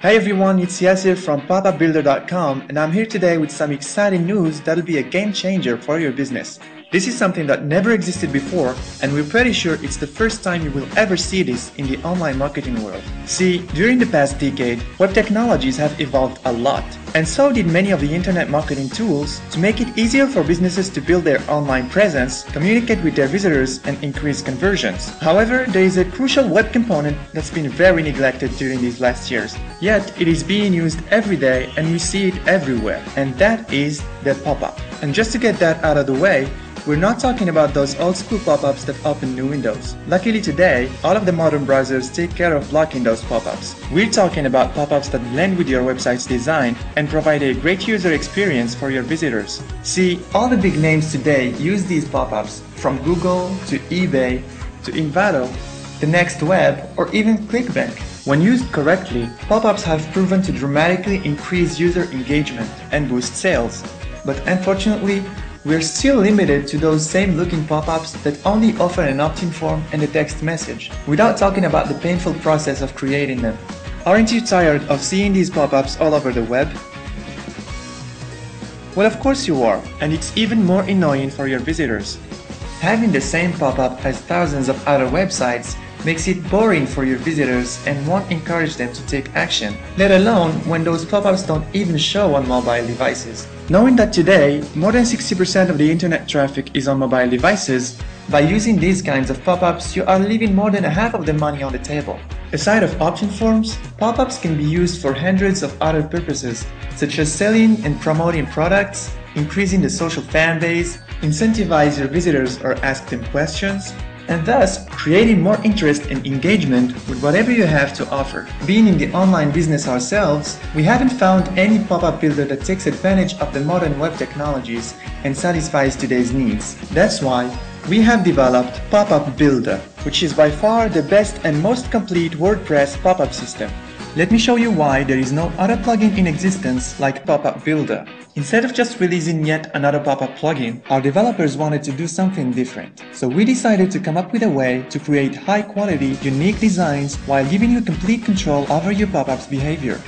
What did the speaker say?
Hey everyone, it's Yasir from PapaBuilder.com, and I'm here today with some exciting news that'll be a game changer for your business. This is something that never existed before, and we're pretty sure it's the first time you will ever see this in the online marketing world. See, during the past decade, web technologies have evolved a lot, and so did many of the internet marketing tools to make it easier for businesses to build their online presence, communicate with their visitors, and increase conversions. However, there is a crucial web component that's been very neglected during these last years. Yet, it is being used every day and we see it everywhere, and that is the pop-up. And just to get that out of the way, we're not talking about those old-school pop-ups that open new windows. Luckily today, all of the modern browsers take care of blocking those pop-ups. We're talking about pop-ups that blend with your website's design and provide a great user experience for your visitors. See, all the big names today use these pop-ups, from Google to eBay to Invado, the Next Web, or even ClickBank. When used correctly, pop-ups have proven to dramatically increase user engagement and boost sales. But unfortunately, we're still limited to those same looking pop-ups that only offer an opt-in form and a text message, without talking about the painful process of creating them. Aren't you tired of seeing these pop-ups all over the web? Well, of course you are, and it's even more annoying for your visitors. Having the same pop-up as thousands of other websites makes it boring for your visitors and won't encourage them to take action, let alone when those pop-ups don't even show on mobile devices. Knowing that today, more than 60% of the internet traffic is on mobile devices, by using these kinds of pop-ups, you are leaving more than half of the money on the table. Aside of opt-in forms, pop-ups can be used for hundreds of other purposes, such as selling and promoting products, increasing the social fan base, incentivize your visitors or ask them questions, and thus creating more interest and engagement with whatever you have to offer. Being in the online business ourselves, we haven't found any pop-up builder that takes advantage of the modern web technologies and satisfies today's needs. That's why we have developed Popup Builder, which is by far the best and most complete WordPress pop-up system. Let me show you why there is no other plugin in existence like Popup Builder. Instead of just releasing yet another pop-up plugin, our developers wanted to do something different. So we decided to come up with a way to create high-quality, unique designs while giving you complete control over your pop-up's behavior.